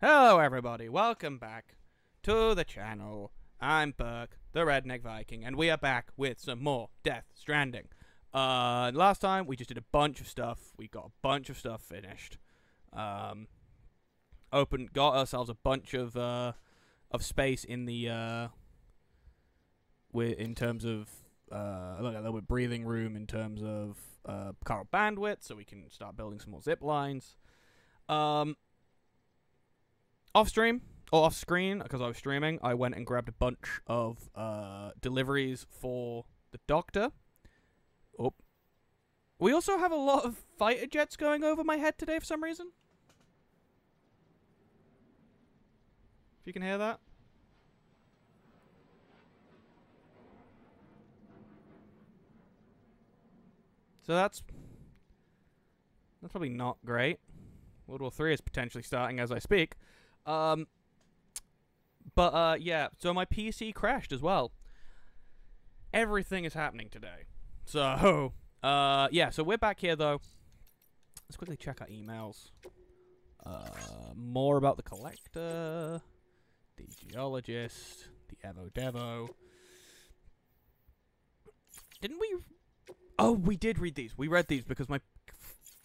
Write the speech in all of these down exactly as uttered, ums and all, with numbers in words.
Hello everybody, welcome back to the channel. I'm Burke, the Redneck Viking, and we are back with some more Death Stranding. Uh, last time we just did a bunch of stuff, we got a bunch of stuff finished. Um, opened, got ourselves a bunch of, uh, of space in the, uh, in terms of, uh, a little bit breathing room in terms of, uh, car bandwidth, so we can start building some more zip lines. Um... Off stream, or off screen, because I was streaming, I went and grabbed a bunch of uh, deliveries for the doctor. Oh. We also have a lot of fighter jets going over my head today for some reason. If you can hear that. So that's... That's probably not great. World War three is potentially starting as I speak. Um, but, uh, yeah, so my P C crashed as well. Everything is happening today. So, uh, yeah, so we're back here, though. Let's quickly check our emails. Uh, more about the Collector, the Geologist, the Evo Devo. Didn't we... Oh, we did read these. We read these because my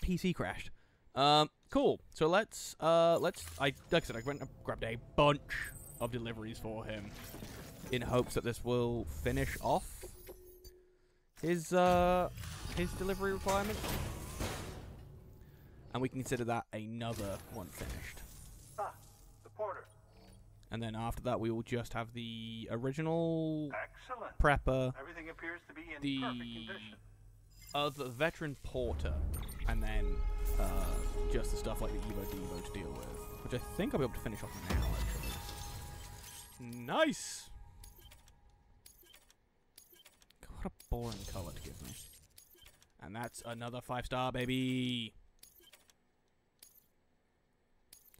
P C crashed. Um... Cool. So let's, uh, let's, I, like I said, I went and grabbed a bunch of deliveries for him in hopes that this will finish off his, uh, his delivery requirement. And we can consider that another one finished. Ah, the porter. And then after that, we will just have the original Excellent. prepper, Everything appears to be in the perfect condition. Other veteran porter, and then, uh, just the stuff like the Evo Devo to deal with, which I think I'll be able to finish off now, actually. Nice! What a boring color to give me. And that's another five star, baby!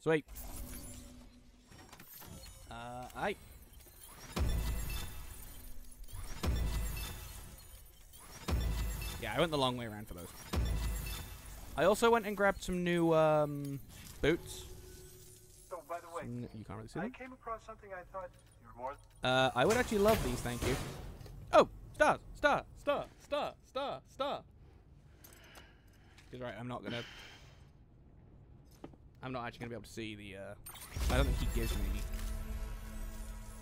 Sweet. Uh, aye. Yeah, I went the long way around for those. I also went and grabbed some new um, boots. Oh, by the way, some, you can't really see them. I came across something I thought you were more. Uh, I would actually love these, thank you. Oh, star, star, star, star, star, star. He's right. I'm not gonna. I'm not actually gonna be able to see the. Uh, I don't think he gives me.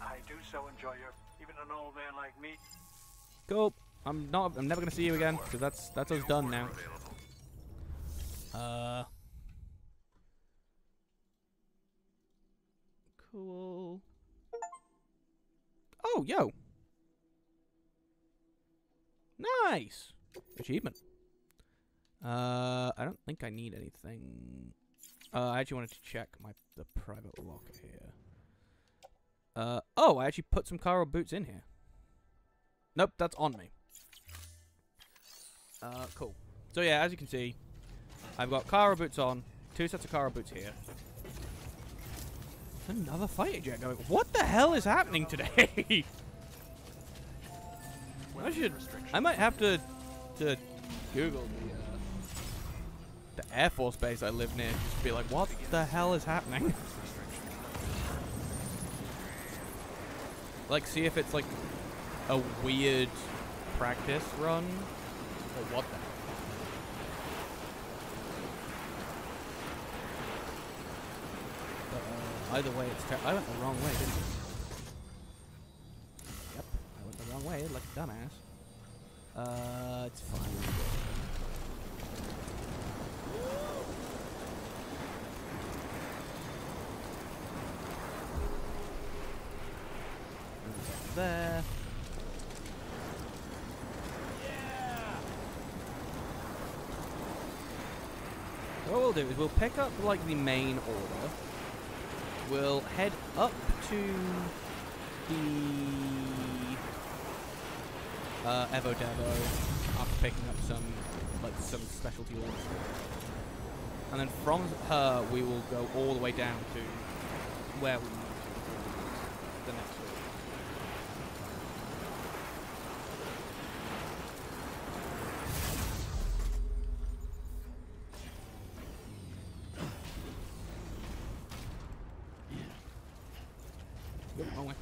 I do so enjoy your, even an old man like me. Cool. I'm not. I'm never gonna see you again because that's that's us done now. Uh, cool. Oh, yo. Nice. Achievement. Uh, I don't think I need anything. Uh, I actually wanted to check my the private locker here. Uh, oh, I actually put some Cairo boots in here. Nope, that's on me. Uh, cool. So yeah, as you can see, I've got Cairo boots on, two sets of Cairo boots here. Another fighter jet going. What the hell is happening today? I should. I might have to to Google the uh, the Air Force base I live near. Just to be like, what the hell is happening? Like, see if it's like a weird practice run or what the hell. Either way, it's ter- I went the wrong way, didn't I? Yep, I went the wrong way, like a dumbass. Uh, it's fine. Up there. Yeah! So what we'll do is we'll pick up, like, the main order. We'll head up to the uh, Evo Devo after picking up some like some specialty ones, and then from her we will go all the way down to where we need to the next Wrong way.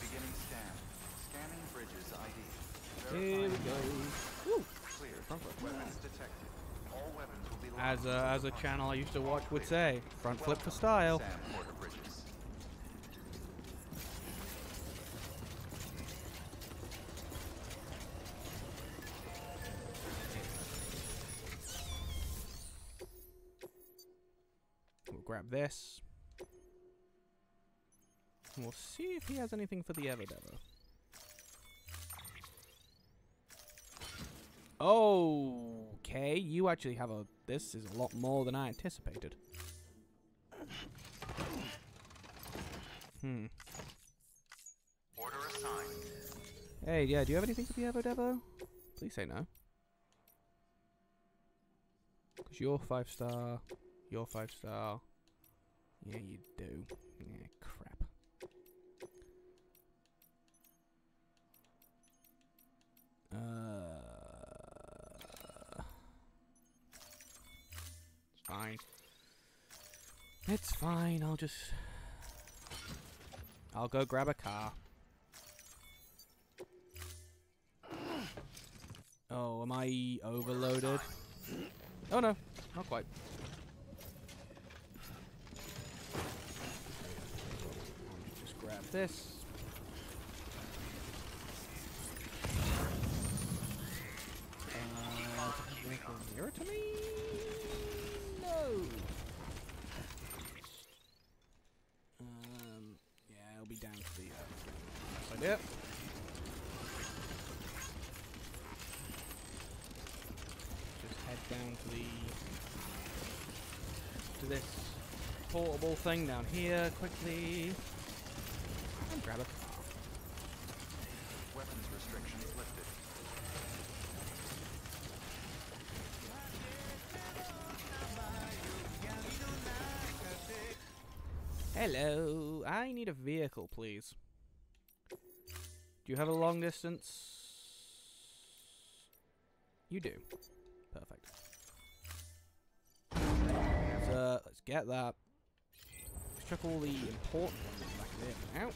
Beginning scan. Scanning bridges I D. Here we go. Woo. Clear. Weapons detected. All weapons will be as a as a channel I used to watch would say, front flip for style. Grab this. And we'll see if he has anything for the Evo Devo. Oh, okay. You actually have a. This is a lot more than I anticipated. Hmm. Order assigned. Hey, yeah. Do you have anything for the Evo Devo? Please say no. Cause you're five star. You're five star. Yeah, you do. Yeah, crap. Uh, it's fine. It's fine. I'll just. I'll go grab a car. Oh, am I overloaded? Oh no, not quite. Grab this. Uh, nearer to me? No. Um. Yeah, it'll be down to the. Uh, idea. Just head down to the. To this portable thing down here quickly. And grab it. Weapons restrictions lifted. Hello, I need a vehicle, please. Do you have a long distance? You do. Perfect. So let's get that. Let's check all the important ones. Out.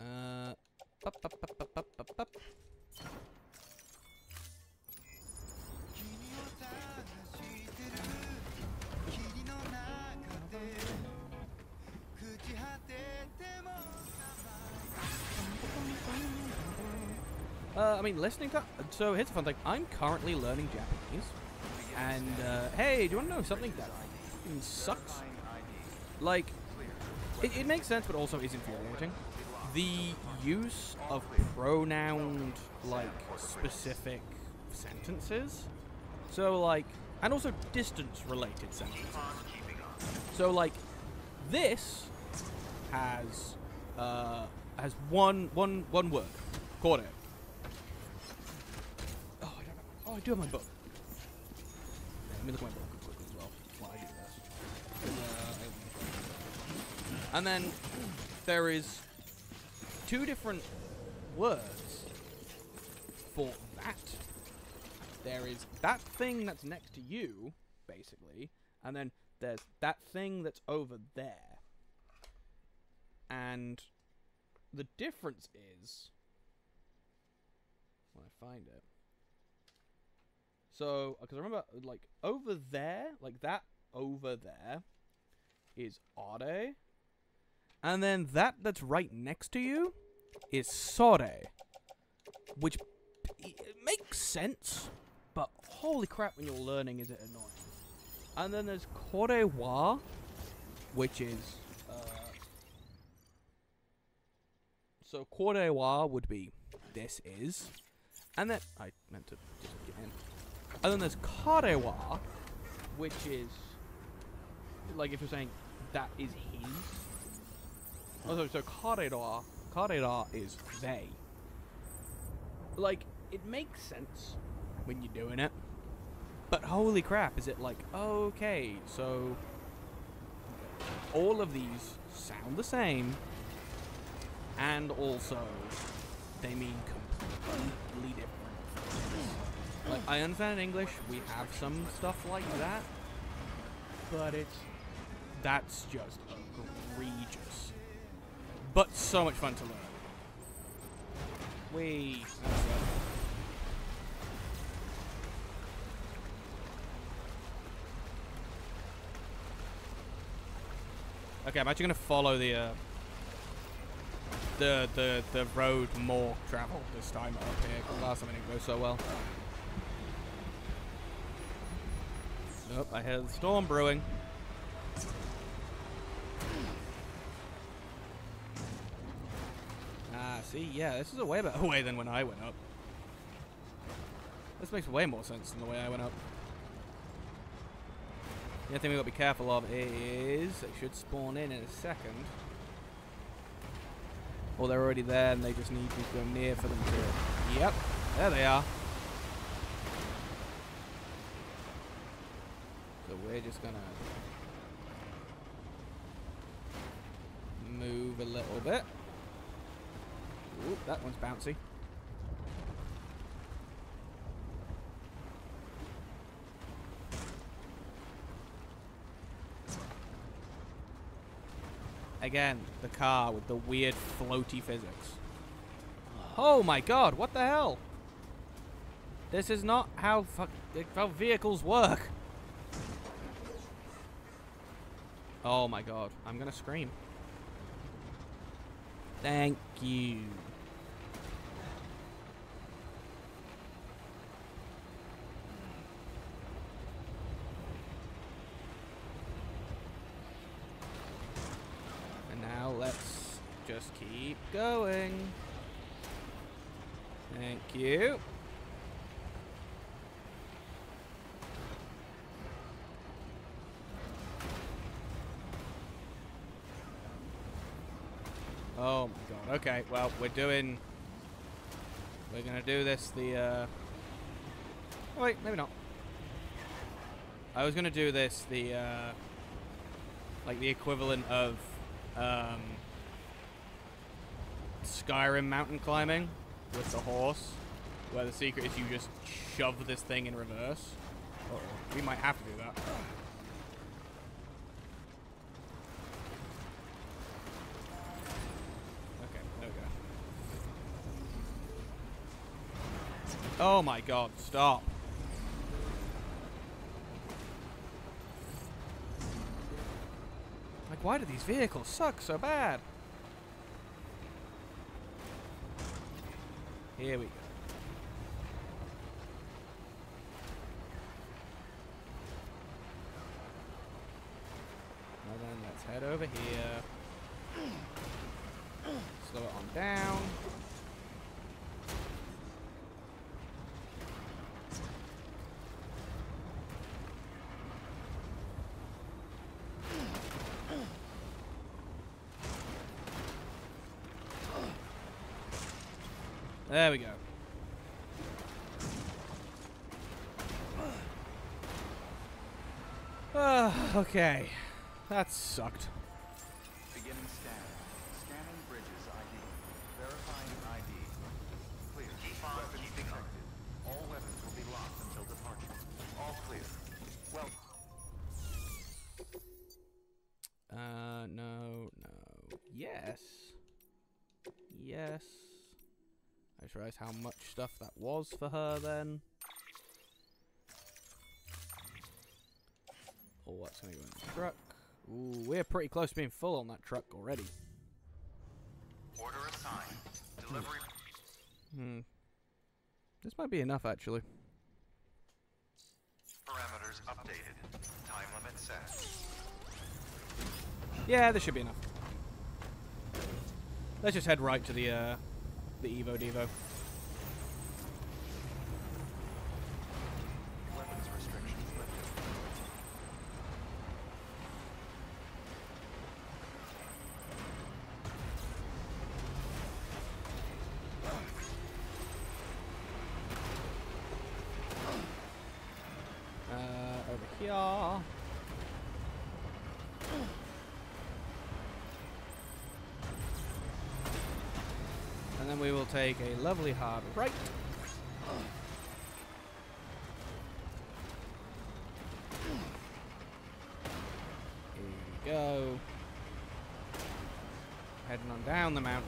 Uh, up, up, up, up, up, up, up. Uh, I mean, listening to. So here's a fun thing. I'm currently learning Japanese, and uh, hey, do you want to know something that sucks? Like, it, it makes sense, but also is infuriating. The use of pronoun, like, specific sentences. So, like, and also distance-related sentences. So, like, this has, uh, has one, one, one word. Caught it. Oh, I don't know. Oh, I do have my book. Let me look at my book. And then there is two different words for that. There is that thing that's next to you, basically, and then there's that thing that's over there. And the difference is, when I find it, so, because I remember, like, over there, like that over there is are. And then that that's right next to you is sore, which it makes sense, but holy crap when you're learning is it annoying. And then there's korewa, which is, uh, so korewa would be this is, and then, I meant to just get in, and then there's karewa, which is, like if you're saying that is his. Also, so karera, karera is they. Like, it makes sense when you're doing it, but holy crap, is it like, okay, so all of these sound the same, and also they mean completely different Like, I understand in English, we have some stuff like that, but it's, that's just egregious. But so much fun to learn. Wait, that's it. Okay, I'm actually gonna follow the uh, the the the road more traveled this time up here. Cause last time it didn't go so well. Nope, I hear the storm brewing. Ah, see, yeah, this is a way better way than when I went up. This makes way more sense than the way I went up. The only thing we've got to be careful of is it should spawn in in a second. Or they're already there and they just need to go near for them to... Yep, there they are. So we're just gonna move a little bit. Ooh, that one's bouncy. Again, the car with the weird floaty physics. Oh my god, what the hell? This is not how fuck how vehicles work. Oh my god, I'm gonna scream. Thank you. Just keep going. Thank you. Oh my god. Okay, well, we're doing... We're gonna do this the... Uh... Oh, wait, maybe not. I was gonna do this the... Uh... Like the equivalent of... Um... Skyrim mountain climbing with the horse, where the secret is you just shove this thing in reverse. Uh-oh. We might have to do that. Okay, there we go. Oh my god, stop. Like, why do these vehicles suck so bad? Here we go. Well then, let's head over here. Slow it on down. There we go. Uh, okay. That sucked. Beginning scan. Scanning bridges I D. Verifying I D. Clear. Keep on weapons detected. All weapons will be locked until departure. All clear. Well. Uh, no, no. Yes. Yes. I just realized how much stuff that was for her then. Oh, what's going to go in the truck? Ooh, we're pretty close to being full on that truck already. Order assigned. Delivery. Hmm. This might be enough, actually. Parameters updated. Time limit set. Yeah, this should be enough. Let's just head right to the, uh... the Evo Devo. Weapons restrictions lifted. Uh, over here. We will take a lovely hard right. and on down the mountain.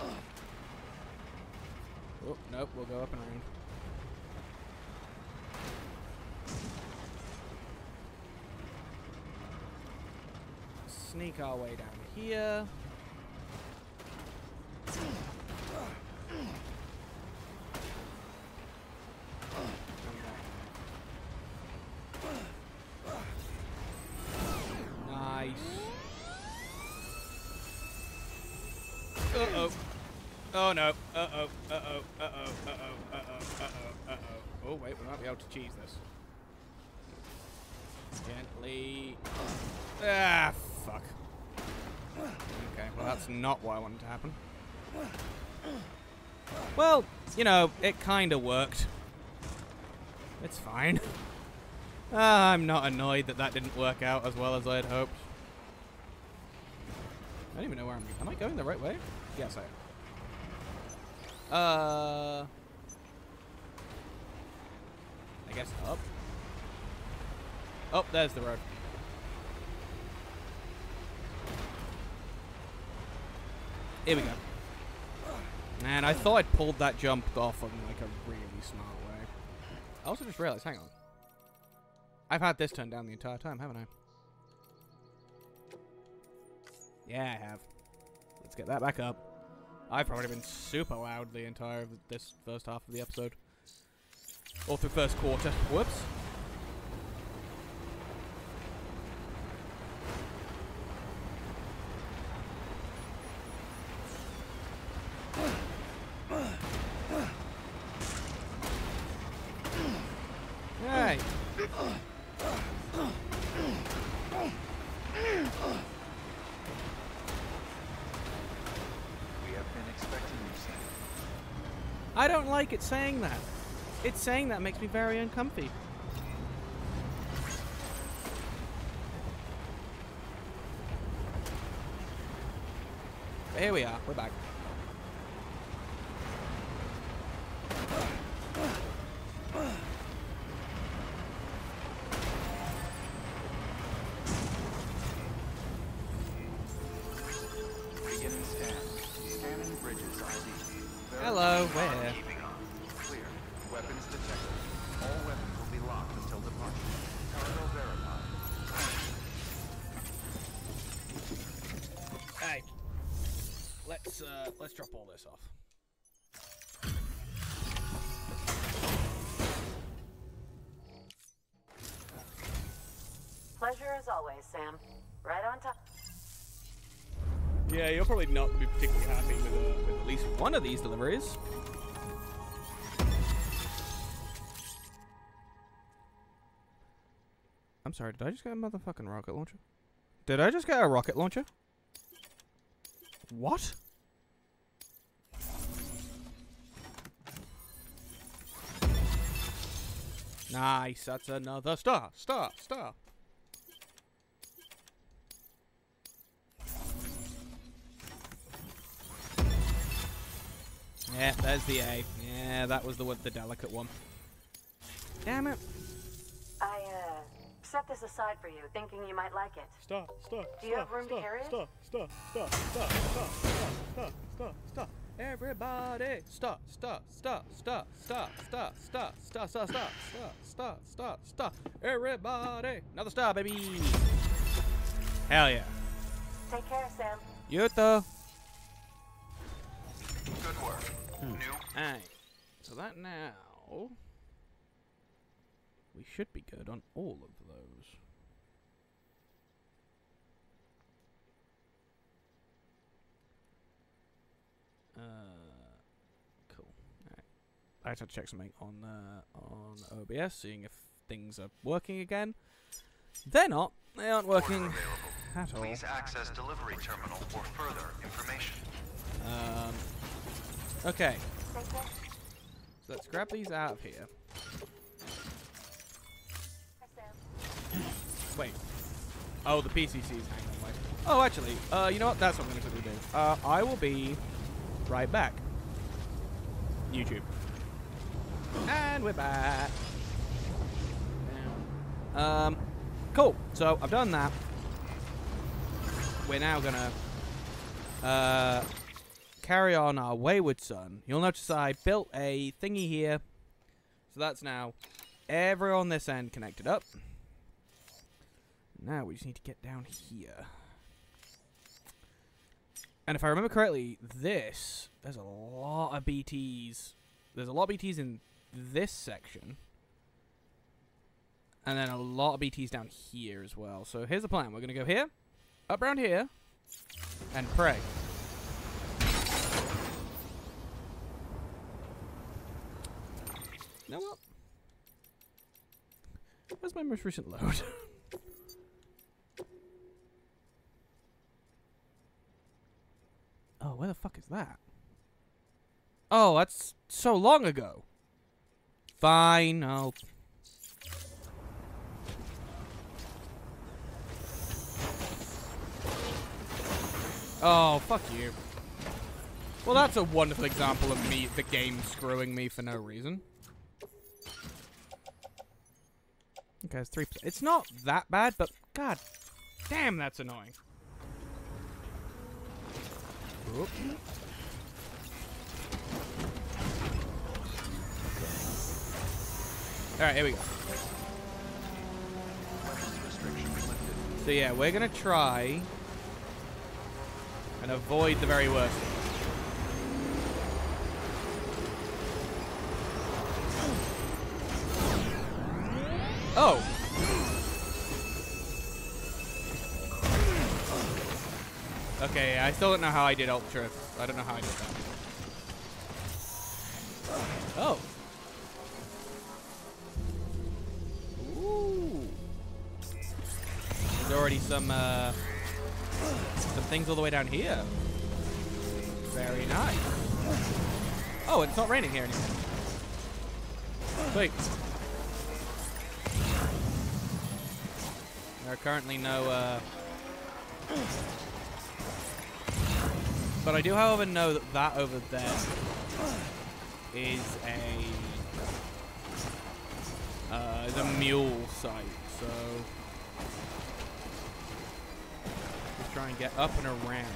Oh, nope, we'll go up and around. Sneak our way down here. Nice. Uh-oh. Oh no. Uh-oh. Uh-oh. Uh-oh. Uh-oh. Uh-oh. Uh-oh. Uh-oh. Oh wait, we might be able to cheese this. Gently. Ah, fuck. Okay, well that's not what I wanted to happen. Well, you know, it kind of worked. It's fine. uh, I'm not annoyed that that didn't work out as well as I had hoped. I don't even know where I'm going. Am I going the right way? Yes, I am. Uh... I guess up. Oh, there's the road. Here we go. Man, I thought I'd pulled that jump off in like a really smart way. I also just realized, hang on. I've had this turned down the entire time, haven't I? Yeah, I have. Let's get that back up. I've probably been super loud the entire of this first half of the episode. Or through first quarter. Whoops. I don't like it saying that. It's saying that makes me very uncomfy. But here we are, we're back. Hello, where? Clear. Weapons detected. All weapons will be locked until departure. Cargo verified. Hey. Let's uh let's drop all this off. Pleasure as always, Sam. Right on top. Yeah, you'll probably not be particularly happy with, uh, with at least one of these deliveries. I'm sorry, did I just get a motherfucking rocket launcher? Did I just get a rocket launcher? What? Nice, that's another star, star, star. Yeah, there's the A. Yeah, that was the one, the delicate one. Damn it. I, uh, set this aside for you, thinking you might like it. Stop, stop, stop, Do you stop, have room stop, to carry stop, it? Stop, stop, stop, stop, stop, stop, stop, stop. Everybody, stop, stop, stop, stop, stop, stop, stop, stop, stop, stop, stop, stop, stop, stop. Everybody. Another star, baby. Hell yeah. Take care, Sam. You too. Good work. Hmm. New. Hey, so that now we should be good on all of those. Uh, cool. All right. I had to check something on uh, on O B S, seeing if things are working again. They're not. They aren't working at all. Please access delivery terminal for further information. Um. Okay, so let's grab these out of here. Wait. Oh, the P C C's hanging away. Oh, actually, uh, you know what? That's what I'm going to quickly do. Uh, I will be right back. YouTube. And we're back. Um, cool. So I've done that. We're now gonna uh, carry on our wayward son. You'll notice I built a thingy here. So that's now every on this end connected up. Now we just need to get down here. And if I remember correctly, this, there's a lot of B Ts. There's a lot of B Ts in this section. And then a lot of B Ts down here as well. So here's the plan. We're going to go here, up around here, and pray. Now what? Where's my most recent load? Oh, where the fuck is that? Oh, that's so long ago. Fine, I'll... Oh, fuck you. Well, that's a wonderful example of me, the game screwing me for no reason. Okay, it's three percent. It's not that bad, but god damn, that's annoying. Oop. Alright, here we go. So yeah, we're gonna try... and avoid the very worst. Oh! Okay, I still don't know how I did Ultra. I don't know how I did that. Oh! Ooh! There's already some, uh... some things all the way down here. Very nice. Oh, it's not raining here anymore. Sweet. There are currently no, uh... but I do, however, know that that over there is a... Uh, is a mule site, so... try and get up and around.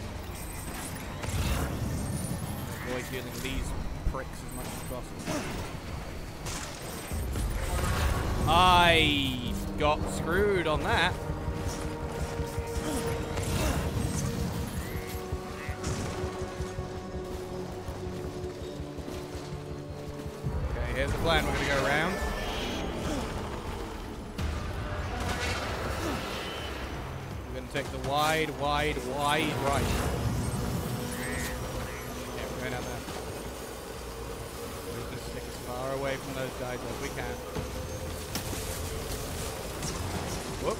Avoid dealing with these pricks as much as possible. I got screwed on that. Okay, here's the plan. We're going to go around. Take the wide, wide, wide right. Yeah, we're going out there. We're just stick as far away from those guys as we can. Whoop.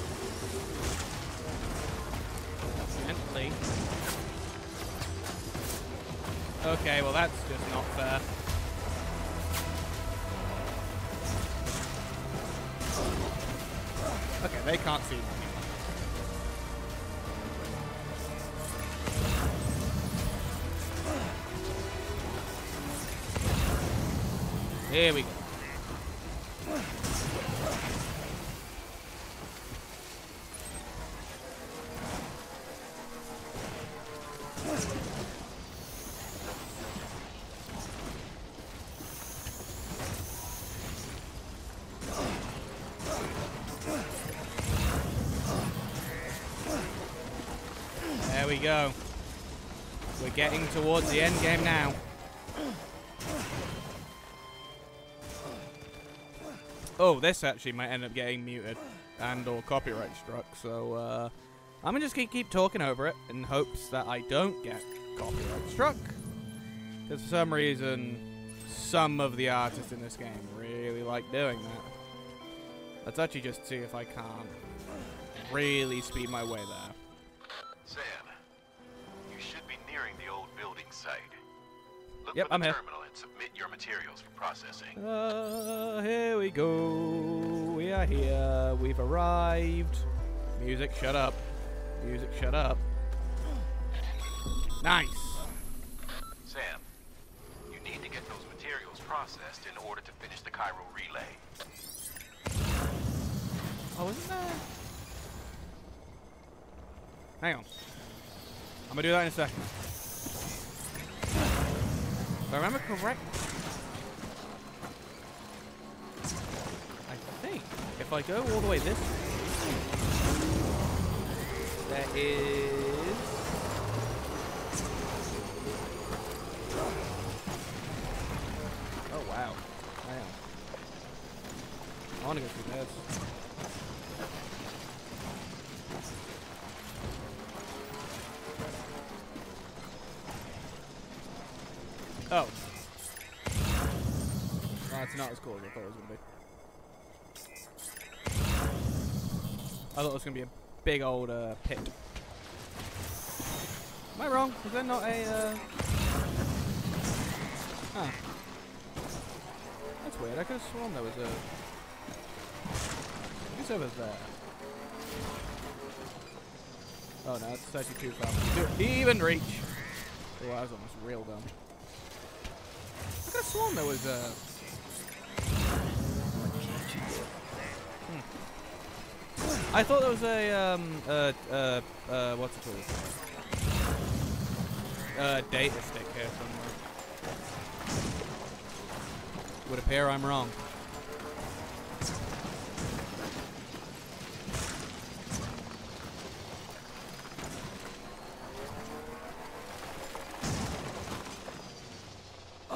Gently. Okay, well that's just not fair. Okay, they can't see me. Here we go. There we go. We're getting towards the end game now. Oh, this actually might end up getting muted and or copyright struck, so uh, I'm just going to keep talking over it in hopes that I don't get copyright struck. Because for some reason, some of the artists in this game really like doing that. Let's actually just see if I can't really speed my way there. Sam, you should be nearing the old building site. Look yep, for the I'm here. Terminal. Submit your materials for processing. Uh, here we go. We are here. We've arrived. Music, shut up. Music, shut up. Nice. Sam, you need to get those materials processed. processed in order to finish the Cairo relay. Oh, isn't there? Hang on. I'm gonna do that in a second. If I remember correct, I think if I go all the way this way, there is. Wow. Damn. I want to go through this. Oh. That's not as cool as I thought it was going to be. I thought it was going to be a big old uh, pit. Am I wrong? Is there not a... Uh... Huh. That's weird, I could have sworn there was a... Who's over there? Oh no, it's thirty-two far. Do even reach! Oh, that was almost real dumb. I could have sworn there was a... Hmm. I thought there was a, um, uh, uh, uh, what's it called? Uh, data stick here somewhere. Would appear I'm wrong. Uh.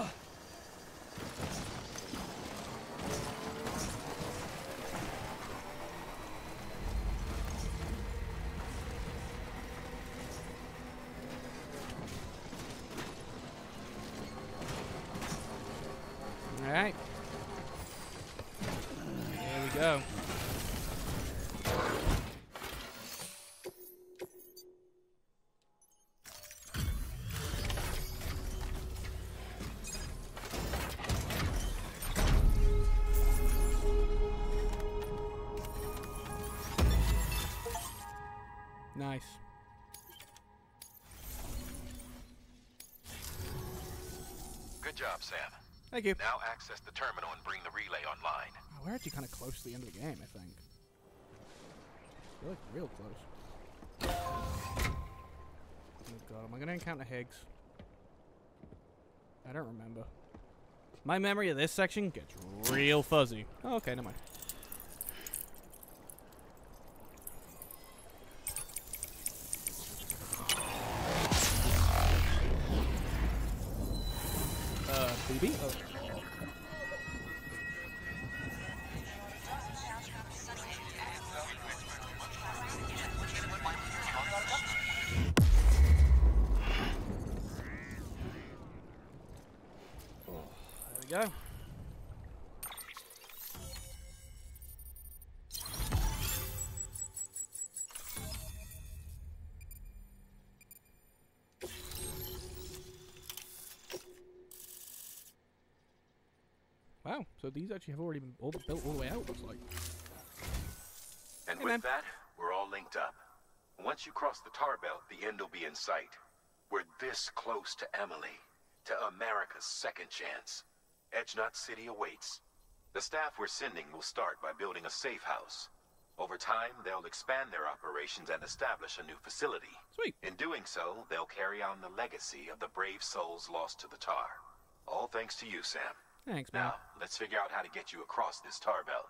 Alright. There we go. Nice. Good job, Sam. Thank you. Now access the terminal and bring the relay online. Oh, we're actually kind of close to the end of the game, I think. We're like real close. Oh god, am I going to encounter Higgs? I don't remember. My memory of this section gets real fuzzy. Oh, okay, never mind. B B? Oh. There we go. Wow, so these actually have already been all the, built all the way out, looks like. And hey, with man. that, we're all linked up. Once you cross the tar belt, the end will be in sight. We're this close to Amelie, to America's second chance. Edge Knot City awaits. The staff we're sending will start by building a safe house. Over time, they'll expand their operations and establish a new facility. Sweet. In doing so, they'll carry on the legacy of the brave souls lost to the tar. All thanks to you, Sam. Thanks, man. Now, let's figure out how to get you across this tar belt.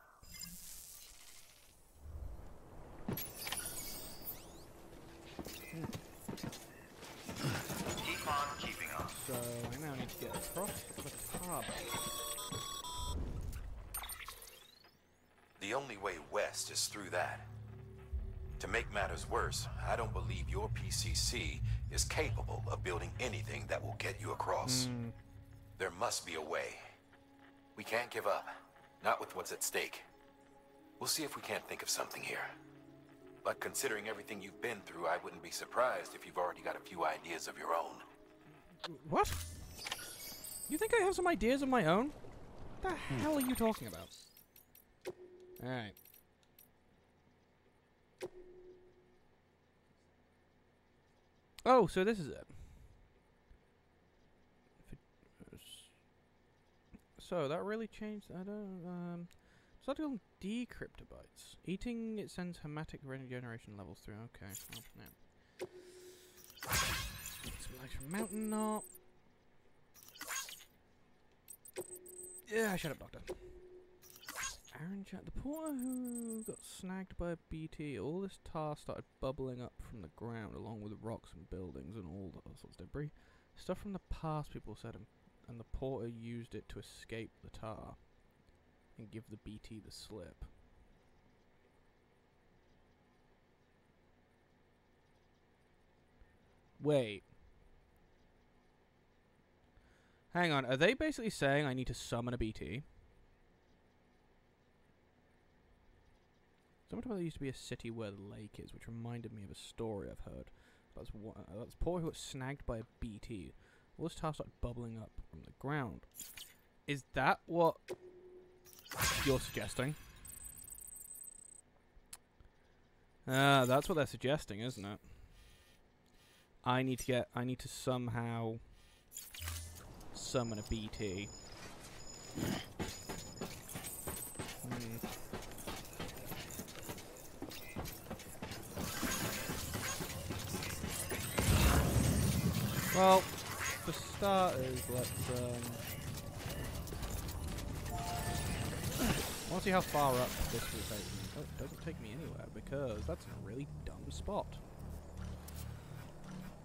Keep on keeping on. So, I now need to get across the tar belt. The only way west is through that. To make matters worse, I don't believe your P C C is capable of building anything that will get you across. Mm. There must be a way. We can't give up. Not with what's at stake. We'll see if we can't think of something here. But considering everything you've been through, I wouldn't be surprised if you've already got a few ideas of your own. What? You think I have some ideas of my own? What the hmm. hell are you talking about? Alright. Oh, so this is it. So that really changed. I don't. Um, so that's called decryptobytes. Eating it sends hermetic regeneration levels through. Okay. Oh, yeah. Some legs from mountain knot. Yeah, shut up, doctor. Aaron chat, the porter who got snagged by a B T, all this tar started bubbling up from the ground along with rocks and buildings and all the sorts of debris. Stuff from the past, people said, and, and the porter used it to escape the tar and give the B T the slip. Wait. Hang on, are they basically saying I need to summon a B T? So there used to be a city where the lake is, which reminded me of a story I've heard. That's uh, that's poor who got snagged by a B T. All this tar started bubbling up from the ground. Is that what you're suggesting? Ah, uh, that's what they're suggesting, isn't it? I need to get. I need to somehow summon a B T. Mm. Well, for starters, let's, um... I want to see how far up this will take me. Oh, it doesn't take me anywhere, because that's in a really dumb spot.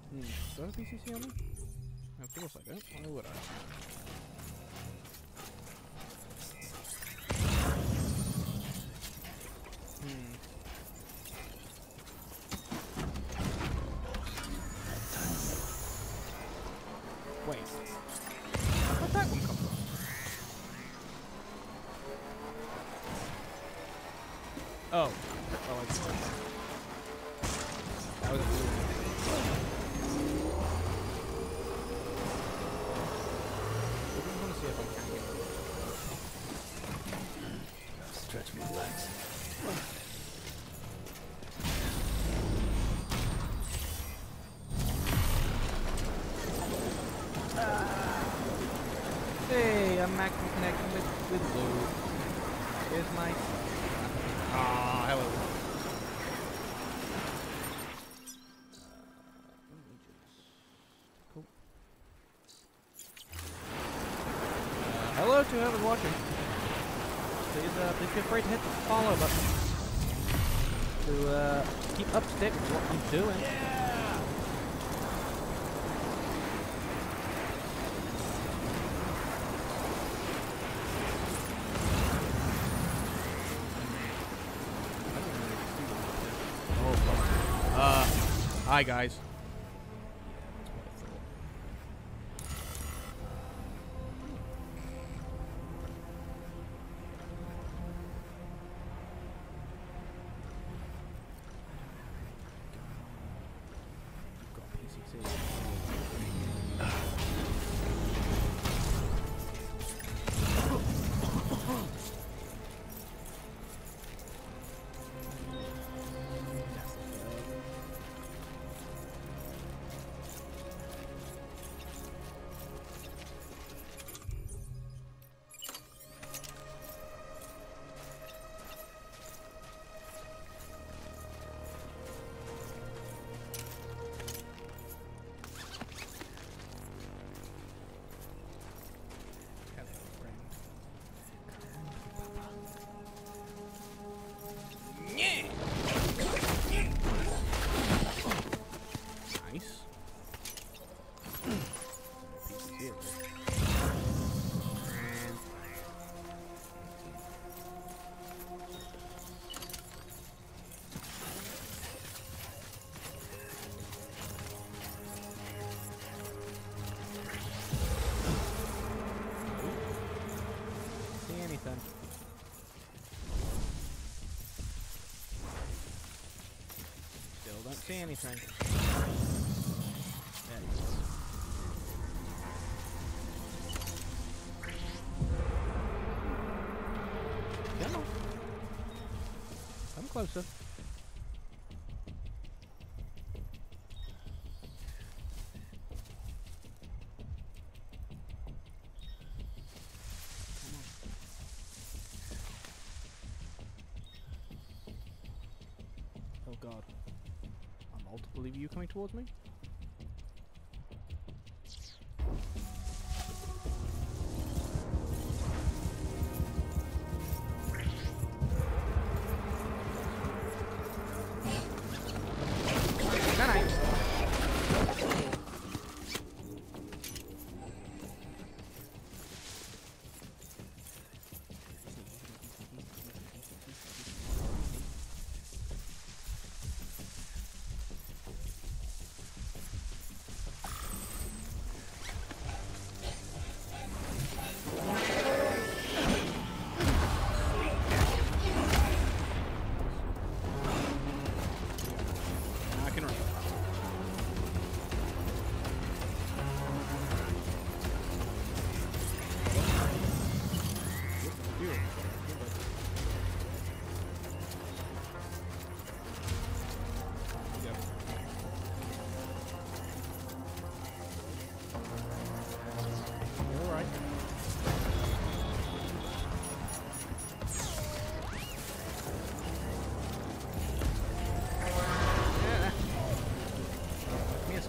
Hmm, do I have a P C C on me? Of course I don't. Why would I? Hmm. Wait, where'd that one come from? Oh. Oh, I see. That was a blue one. I just want to see if I can get it. I'll stretch my legs. Hey, I'm maximum connecting with, with Lou. Here's my... Ah, hello. Cool. Uh, hello to whoever's watching. Please, uh, please feel free to hit the follow button. To uh, keep up to date with what I'm doing. Yeah. Hi guys. See anything. There you go. Come on. Come closer. god. A multiple of you coming towards me?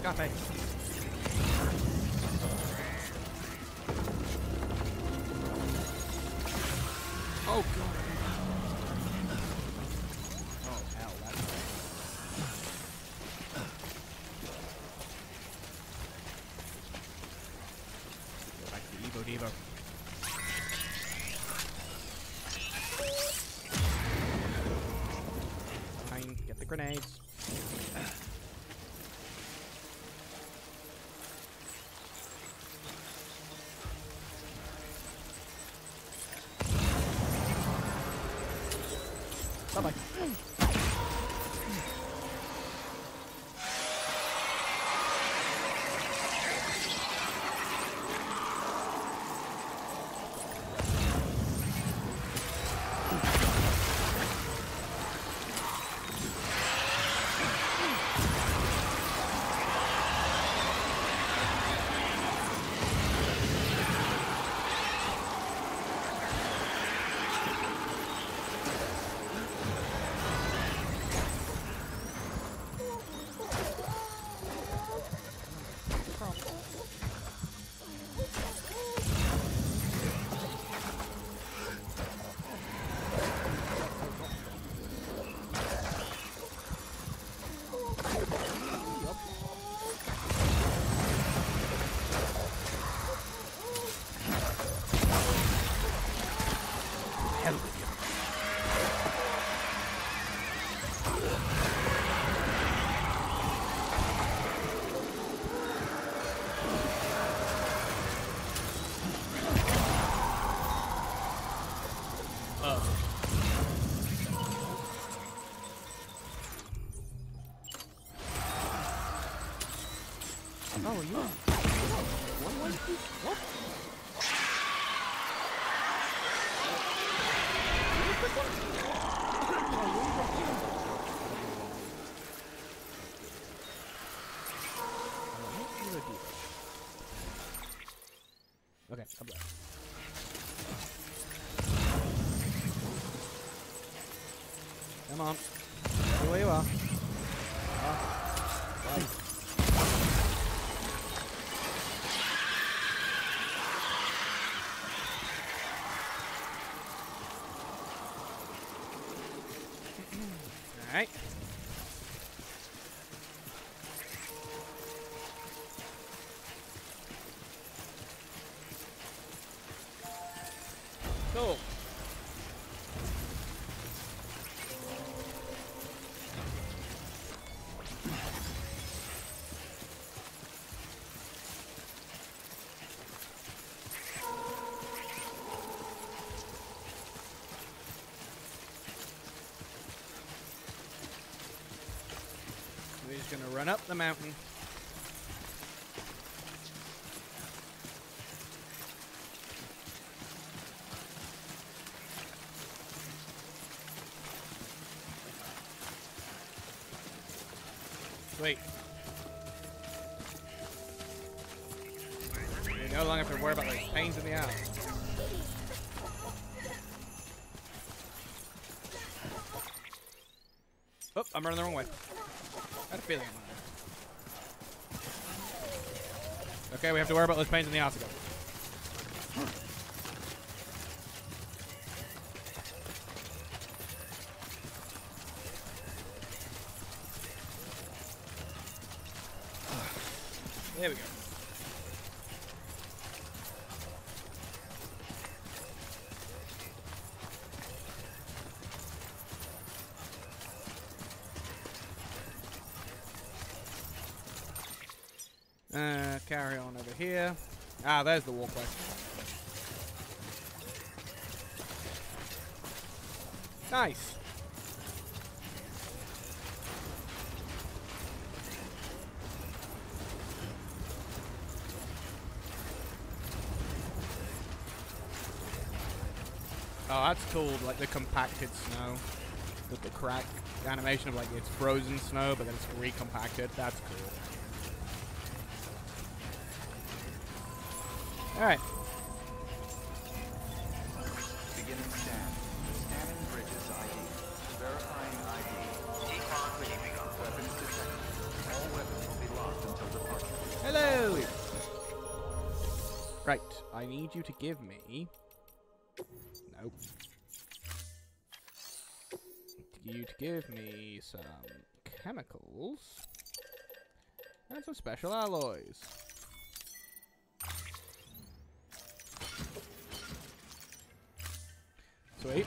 Cafe. Oh god. Oh hell, that's go back to Evo Devo. Fine, get the grenades. Bye-bye. Oh, you are. What was this? What? Okay, come back. Come on. Stay where you are. Oh. Alright. Cool. We're just gonna run up the mountain. Wait. We no longer have to worry about those pains in the ass. Oop. I'm running the wrong way. I had a feeling. Okay, we have to worry about those pains in the article. There we go. Uh, carry on over here. Ah, there's the walkway. Nice. Oh, that's cool, like the compacted snow with the crack animation of like it's frozen snow, but then it's recompacted. That's cool. All right. Beginning scan. Scanning bridges I D. Verifying I D. Default receiving on weapons detected. All weapons will be locked until departure. Hello. Right. I need you to give me. Nope. You'd give me some chemicals and some special alloys. Sweet.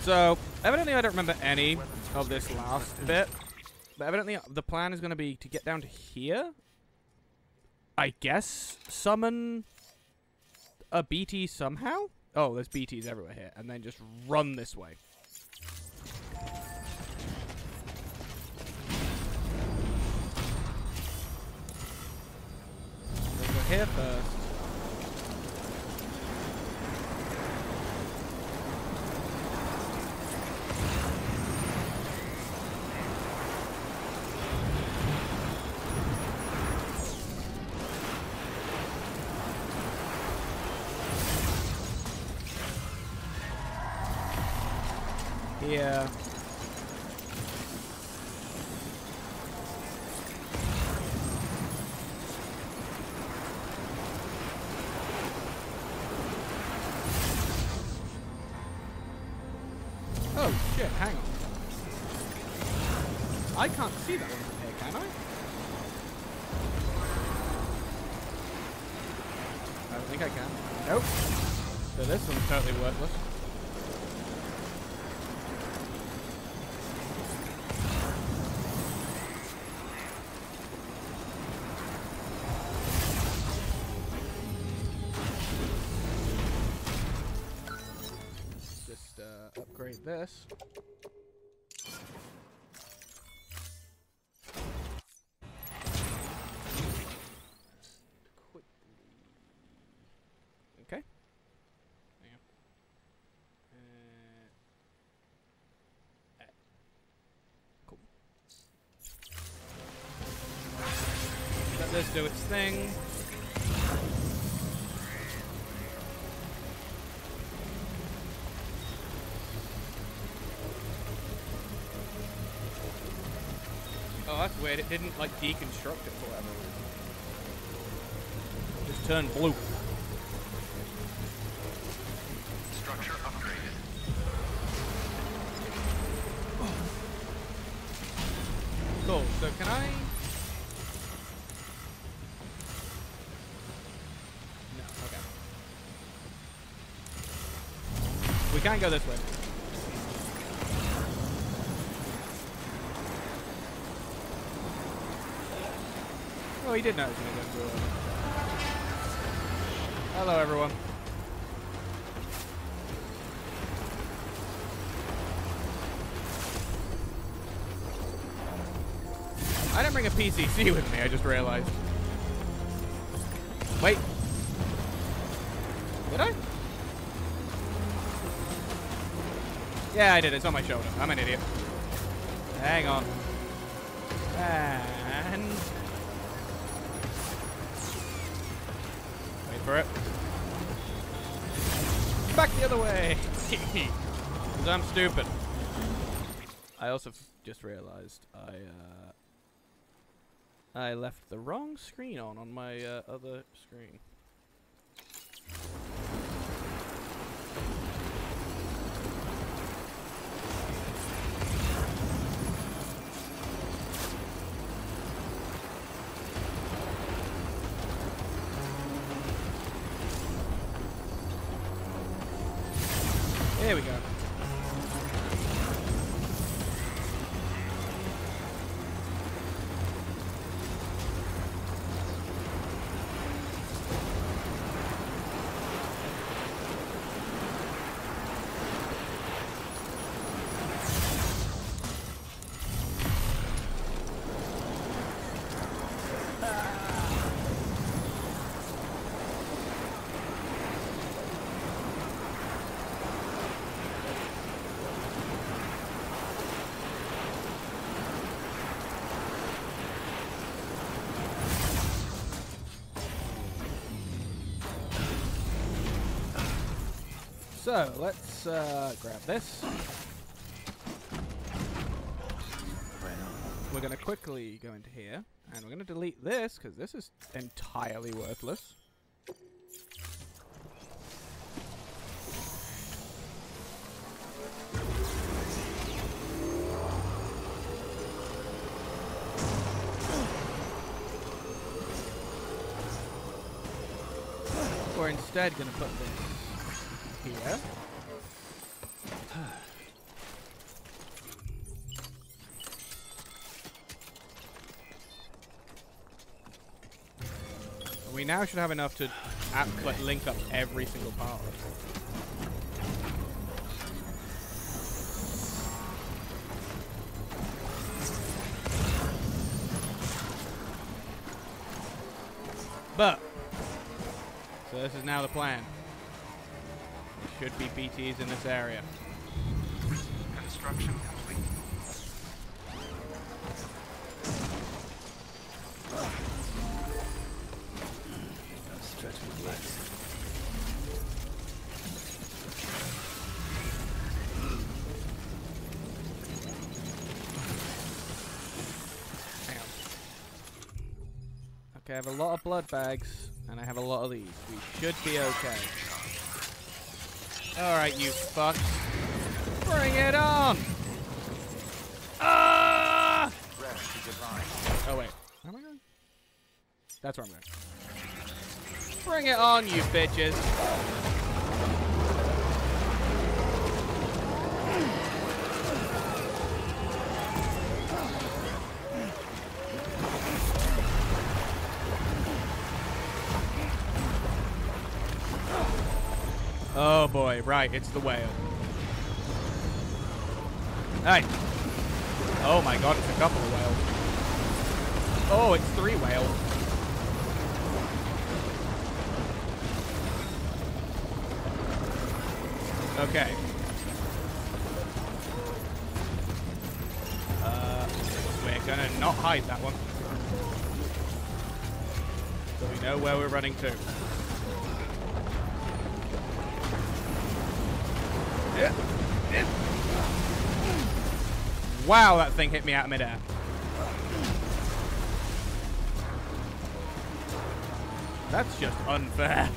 So, evidently I don't remember any of this last bit. But evidently, the plan is going to be to get down to here. I guess summon a B T somehow? Oh, there's B Ts everywhere here. And then just run this way. Let's go here first. Yeah. Oh shit, hang on. I can't see that one from here, can I? I don't think I can. Nope. So this one's totally worthless. This. Okay. Hang on. Uh, cool. Let this do its thing. That's weird, it didn't like deconstruct it for whatever reason. Just turned blue. Structure upgraded. Oh. Cool, so can I? No, okay. We can't go this way. Oh, he did know it was going to go through. Hello, everyone. I didn't bring a P C C with me, I just realized. Wait. Did I? Yeah, I did. It's on my shoulder. I'm an idiot. Hang on. And... for it. back the other way. Because I'm stupid. I also f just realized I uh, I left the wrong screen on on my uh, other screen. There we go. So let's uh, grab this. We're going to quickly go into here and we're going to delete this because this is entirely worthless. We're instead going to put this here. We now should have enough to app, like, link up every single part. But so this is now the plan. Should be B Ts in this area. Construction complete. A stretch of legs. Okay, I have a lot of blood bags, and I have a lot of these. We should be okay. Alright, you fucks. Bring it on! Ah! Oh, wait. Where am I going? That's where I'm going. Bring it on, you bitches! Oh boy, right, it's the whale. Hey! Oh my god, it's a couple of whales. Oh, it's three whales. Okay. Uh, we're gonna not hide that one. So we know where we're running to. Wow, that thing hit me out of midair. That's just unfair.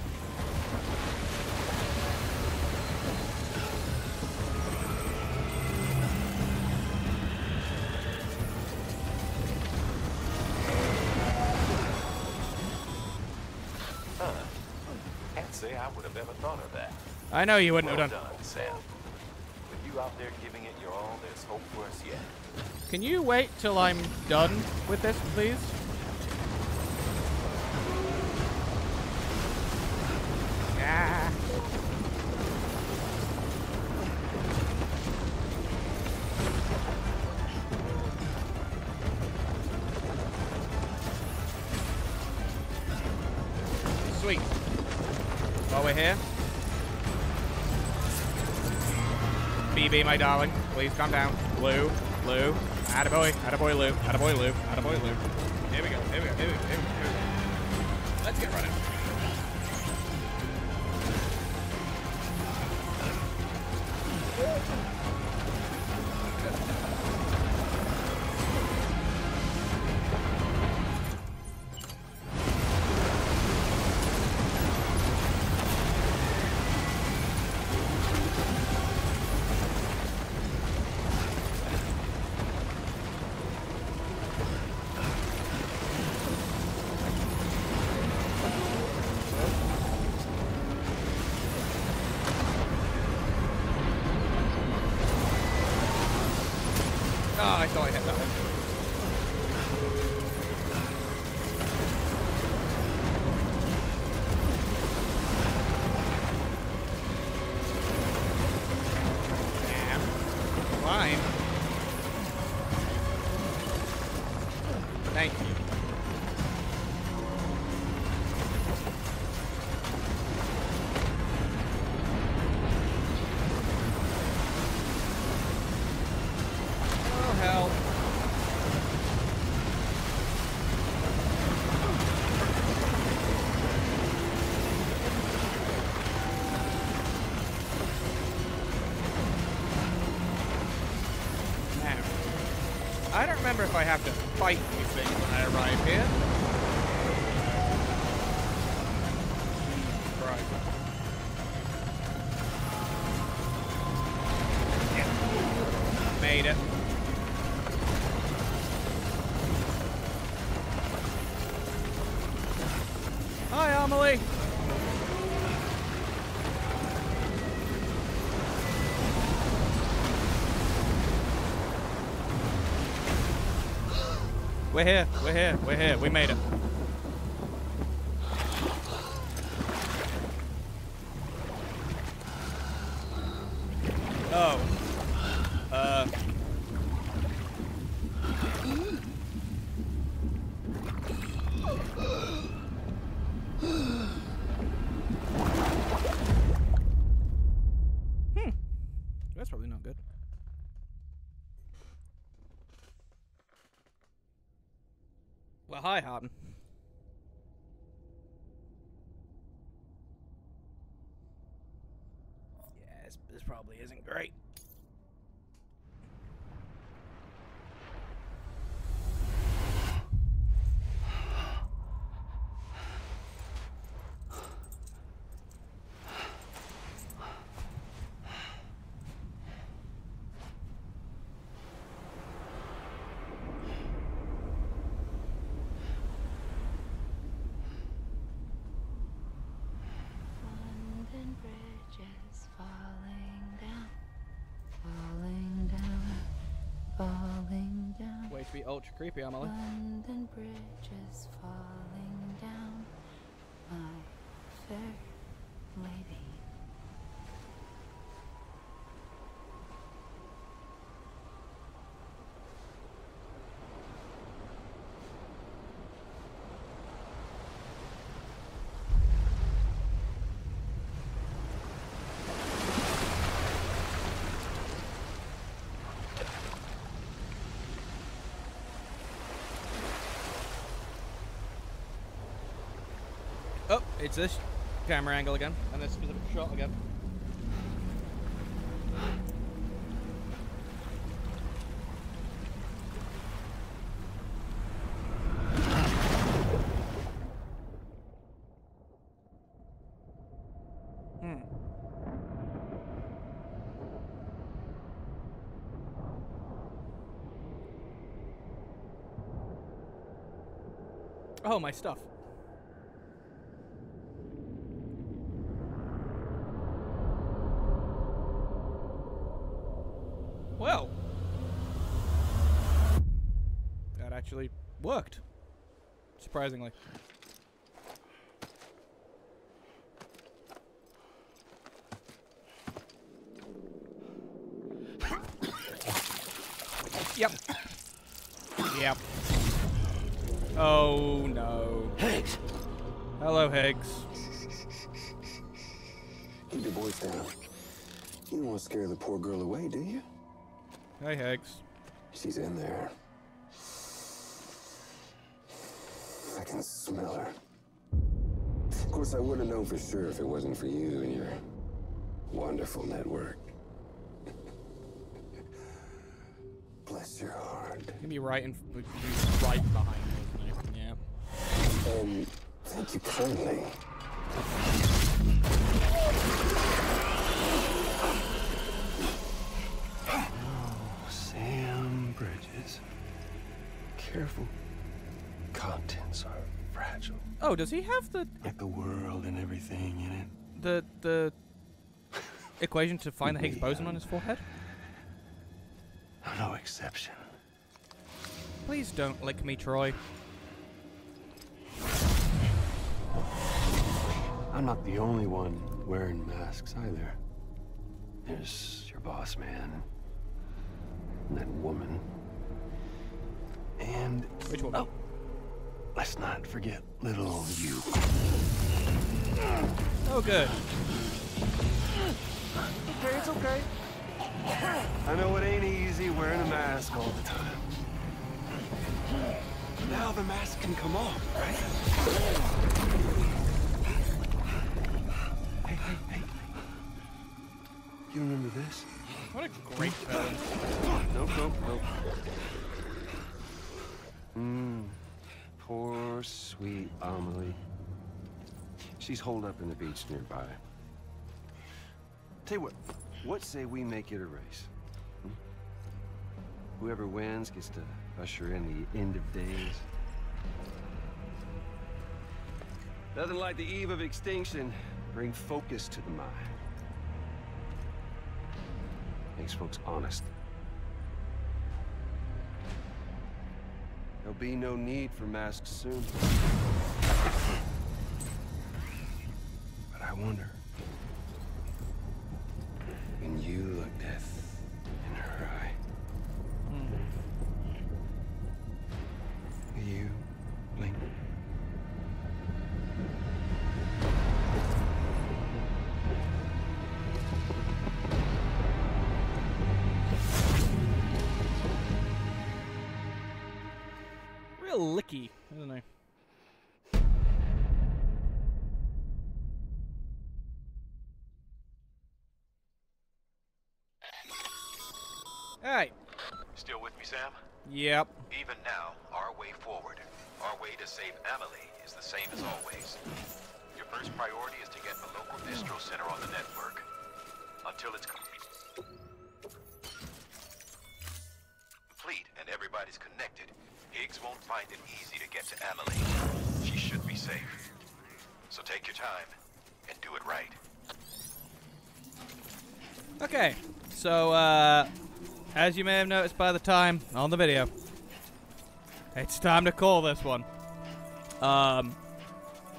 Huh. Can't say I would have ever thought of that. I know you wouldn't well have done. done Sam. Out there giving it your all, there's hope for us yet. Can you wait till I'm done with this, please? Ah. Sweet. While we're here, B B, my darling, please calm down. Lou, Lou, attaboy, attaboy Lou, attaboy Lou, attaboy Lou. Here we go, here we go, here we go, here we go. Let's get running. I thought I had that one. I remember if I have to fight these things when I arrive here. Yeah. Made it. Hi, Amelie. We're here, we're here, we're here, we made it. Oh. Uh. Hmm. That's probably not good. Well, hi, Harden. Yeah, this, this probably isn't great. Be ultra creepy, Amelie. London Bridge is falling down, my fair lady. Oh, it's this camera angle again, and this specific shot again. Hmm. Oh, my stuff. Well, that actually worked, surprisingly. Yep. Yep. Oh no. Higgs. Hello, Higgs. Keep your voice down. You don't want to scare the poor girl away, do you? Hey, Higgs. She's in there. I can smell her. Of course, I wouldn't know for sure if it wasn't for you and your wonderful network. Bless your heart. You'll be right in, right behind me, isn't it? Yeah. Um, thank you kindly. Careful. Contents are fragile. Oh, does he have the... Like the world and everything in it. The, the... equation to find the Higgs boson on his forehead? No exception. Please don't lick me, Troy. I'm not the only one wearing masks either. There's your boss man, and that woman, and... Which woman? Oh, let's not forget little you. Oh, good. Okay, it's okay. I know it ain't easy wearing a mask all the time. But now the mask can come off, right? Hey, hey, you remember this? What a great fellow. Nope, nope, nope. Mmm. Poor, sweet Amelie. She's holed up in the beach nearby. Tell you what, what say we make it a race? Hmm? Whoever wins gets to usher in the end of days. Nothing like the eve of extinction. Bring focus to the mind. Makes folks honest. There'll be no need for masks soon. But I wonder, when you look death in her eye, will you blink? Licky, isn't I? Alright. Still with me, Sam? Yep. Even now, our way forward, our way to save Amelie, is the same as always. Your first priority is to get the local distro center on the network. Until it's complete and everybody's connected, Higgs won't find it easy to get to Amelie. She should be safe. So take your time and do it right. Okay, so uh, as you may have noticed by the time on the video, it's time to call this one. Um,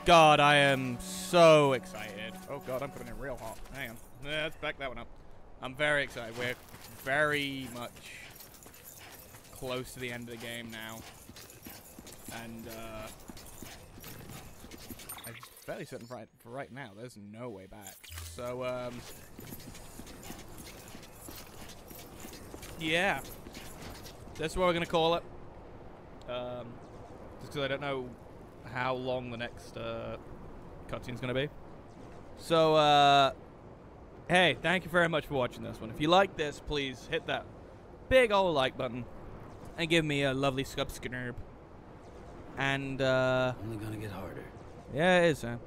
God, I am so excited. Oh God, I'm putting it real hot. Hang on, yeah, let's back that one up. I'm very excited. We're very much close to the end of the game now, and uh, I'm fairly certain right for right now there's no way back. So um, yeah, that's what we're gonna call it. Um, just because I don't know how long the next uh, cutscene's gonna be. So uh, hey, thank you very much for watching this one. If you like this, please hit that big old like button. And give me a lovely subscribe. And, uh... only gonna get harder. Yeah, it is, Sam.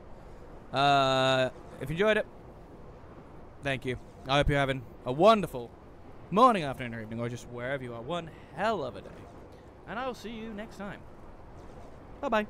Uh, if you enjoyed it, thank you. I hope you're having a wonderful morning, afternoon, or evening, or just wherever you are. One hell of a day. And I will see you next time. Bye-bye.